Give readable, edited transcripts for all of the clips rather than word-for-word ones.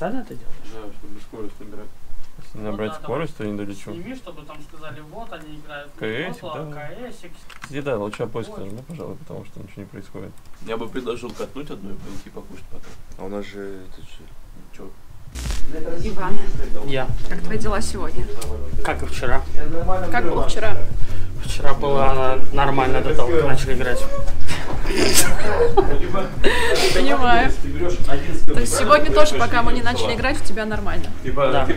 специально это делаешь? Да, чтобы скорость набирать. Если набрать скорость, то не долечу. Сними, чтобы там сказали, вот они играют. КСик, да? КСик. Еда, лучше поиск нужно, пожалуй, потому что ничего не происходит. Я бы предложил катнуть одну и пойти покушать потом. А у нас же... Чё? Иван. Я. Как твои дела сегодня? Как и вчера. Как было вчера? Вчера было нормально до того, как начали играть. Понимаю. То есть сегодня тоже, пока мы не начали играть, у тебя нормально? Да.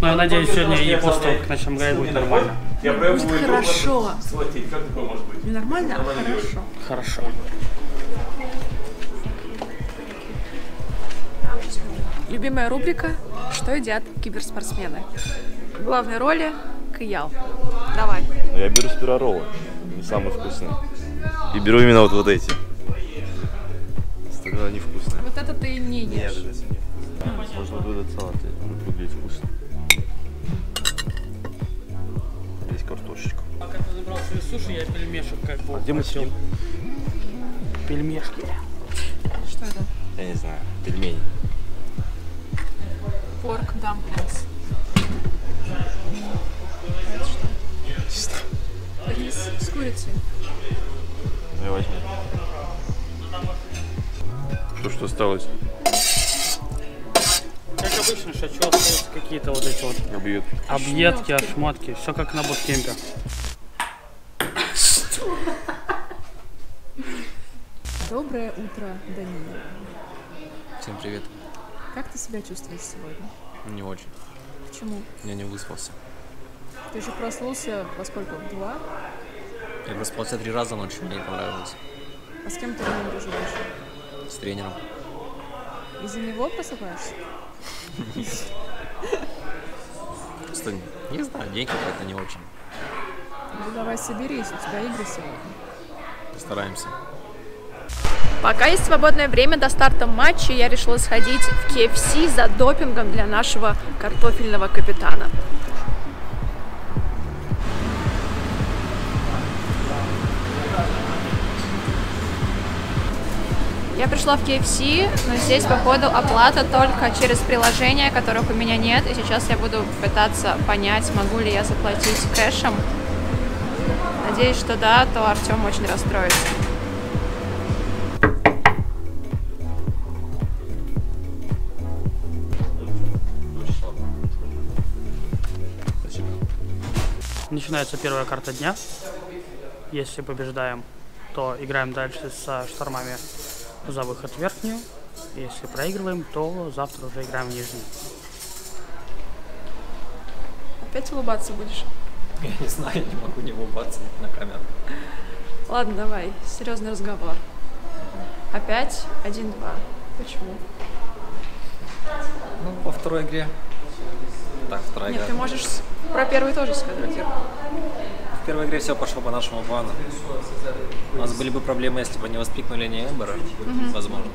Ну, я надеюсь, сегодня и после того, как начнем играть, будет нормально. Будет хорошо. Не нормально, а хорошо. Хорошо. Любимая рубрика «Что едят киберспортсмены?» В главной роли Каял. Давай. Я беру спироролы, не самые вкусные. И беру именно вот эти. Остальное невкусное. Вот это ты не ешь? Нет, это не вкусно. Можно вот этот салат, будет выглядеть вкусно. Здесь картошечка. Пока ты забрал свои суши, я пельмешек как бы. А где мы сидим? Пельмешки. Что это? Я не знаю. Пельмени. Форк дамблинс. Чисто. Рис с курицей. Ну возьми. Что осталось? Как обычно, шачов, остаются какие-то вот эти вот объедки, ошматки. Все как на буткемпе. Что? Доброе утро, Данила. Всем привет. Как ты себя чувствуешь сегодня? Не очень. Почему? Я не выспался. Ты же проснулся во сколько? В 2? Я проспался 3 раза ночью, мне не понравилось. А с кем ты в нем живешь? С тренером. Из-за него просыпаешься? Нет. Просто, не знаю, день какой-то не очень. Ну давай соберись, у тебя игры сегодня. Постараемся. Пока есть свободное время до старта матча, я решила сходить в KFC за допингом для нашего картофельного капитана. Я пришла в KFC, но здесь, походу, оплата только через приложение, которых у меня нет. И сейчас я буду пытаться понять, могу ли я заплатить кэшем. Надеюсь, что да, то Артем очень расстроится. Начинается первая карта дня. Если побеждаем, то играем дальше со штормами за выход в верхнюю. Если проигрываем, то завтра уже играем в нижнюю. Опять улыбаться будешь? Я не знаю, я не могу не улыбаться на камеру. Ладно, давай, серьезный разговор. Опять 1-2. Почему? Ну, во второй игре. Так, вторая игра. Нет, ты можешь... Про первый тоже сказать. В первой игре все пошло по нашему плану. У нас были бы проблемы, если бы не восприкнули не Эмбера, возможно.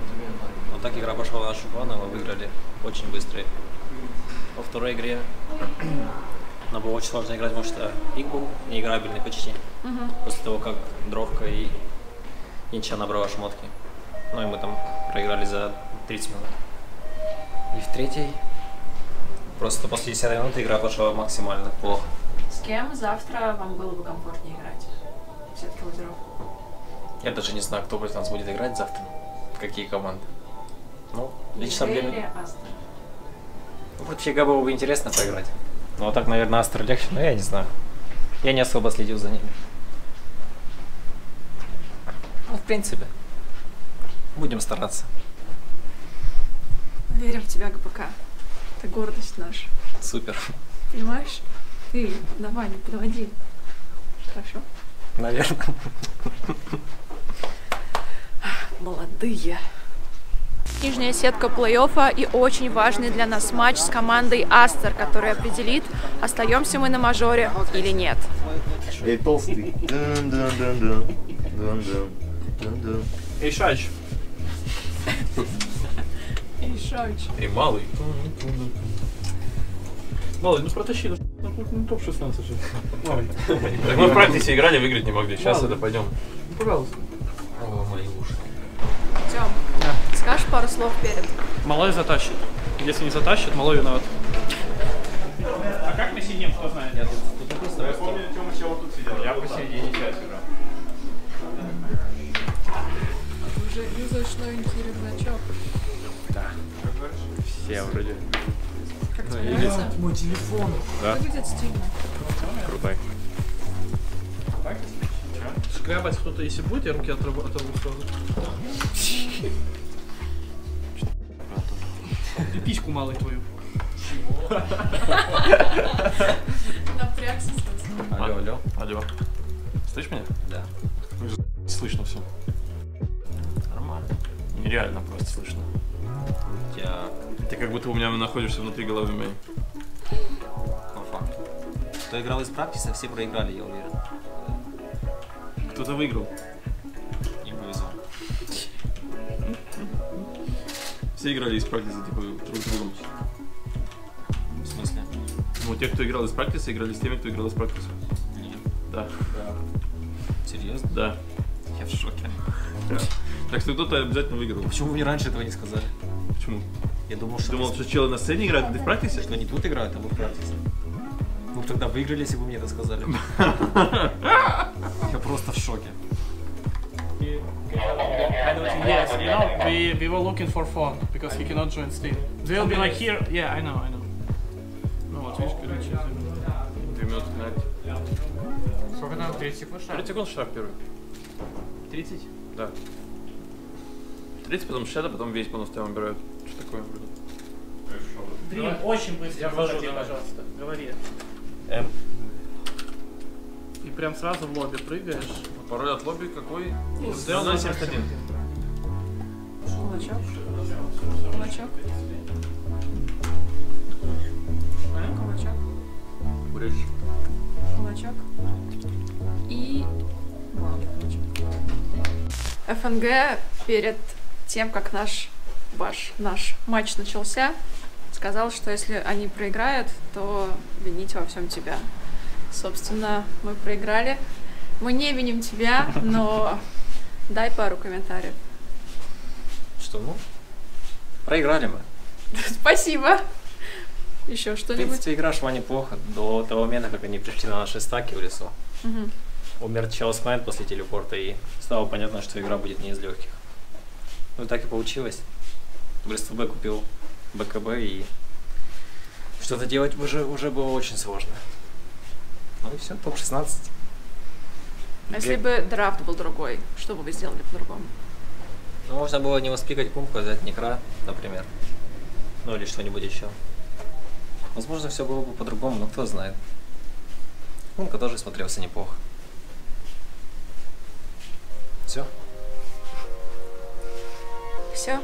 Но так игра пошла по нашему плану, мы выиграли очень быстро. Во второй игре нам было очень сложно играть, потому что ику неиграбельный почти. После того, как Дровка и Нинча набрала шмотки. Ну и мы там проиграли за 30 минут. И в третьей... Просто после 10 минуты игра пошла максимально плохо. С кем завтра вам было бы комфортнее играть? Все-таки лазеров. Я даже не знаю, кто против нас будет играть завтра. Какие команды. Ну, лично для меня. Ну, против Фига было бы интересно поиграть. Ну, а так, наверное, Астер легче, но я не знаю. Я не особо следил за ними. Ну, в принципе, будем стараться. Верим в тебя, ГПК. Это гордость наша. Супер. Понимаешь? Ты давай, не подводи. Хорошо? Наверное. Молодые. Нижняя сетка плей-оффа и очень важный для нас матч с командой Астер, который определит, остаемся мы на мажоре или нет. Эй, толстый. Эй, шач. Эй, малый. Малый, ну протащи, ну топ-16 же. Малый. Так мы в практисе играли, выиграть не могли. Сейчас это пойдем. Пожалуйста. О, мои уши. Тём, скажешь пару слов перед? Малой затащит. Если не затащит, Малой виноват. А как мы сидим, кто знает? Я помню, Тёма сел вот тут сидел. Я посередине сейчас играл. А ты уже юзаешь новенький рюкзачок. Да. Все вроде. Как тебе нравится? Мой телефон. Да. Выглядит стильно. Крутой. Шкрябать кто-то, если будет, я руки оторву сразу. Ты письку малой твою. Чего? Напрягся, собственно. Алло, алло. Алло. Слышишь меня? Да. Слышно все. Нормально. Нереально просто слышно. Ты как будто у меня находишься внутри головы моей. По факту. Кто играл из практиса, все проиграли, я уверен. Кто-то выиграл. Им повезло. Все играли из практиса, типа, друг с другом. В смысле? Ну, те, кто играл из практиса, играли с теми, кто играл из практиса. Нет. Да. Да. Серьезно? Да. Я в шоке. Да. Так что кто-то обязательно выиграл. Почему вы мне раньше этого не сказали? Почему? Я думал, что... Думал, что челы на сцене играют, а ты в практисе? Что они тут играют, а вы в практисе. Вы бы тогда выиграли, если бы мне это сказали. Я просто в шоке. Yes, you know, we were looking for phone, because he cannot join stream. They'll be like here. Yeah, I know. Ну вот, видишь, короче, 2 минуты на. Сколько нам? 30 секунд штраф? 30 секунд штраф первый. 30? Да. 30, потом 60, а потом весь бонус там убирают. Что такое? Блин, очень быстро. Я ввожу, пожалуйста. Говори. И прям сразу в лобби прыгаешь. Пароль от лобби какой? Стрел 071. Кулачок. Кулачок. Кулачок. Кулачок. Кулачок. И... ФНГ перед тем, как наш матч начался, сказал, что если они проиграют, то вините во всем тебя. Собственно, мы проиграли. Мы не виним тебя, но дай пару комментариев. Что? Ну, проиграли мы. Спасибо. Еще что-нибудь? В принципе, игра шла неплохо до того момента, как они пришли на наши стаки в лесу. Умер Чаосмайд после телепорта, и стало понятно, что игра будет не из легких. Ну так и получилось. ВБ купил БКБ, и что-то делать уже было очень сложно. Ну и все, топ-16. А если бы драфт был другой, что бы вы сделали по-другому? Ну, можно было не воспикать пумку, а взять некра, например. Ну или что-нибудь еще. Возможно, все было бы по-другому, но кто знает. Пумка тоже смотрелся неплохо. Все. Все.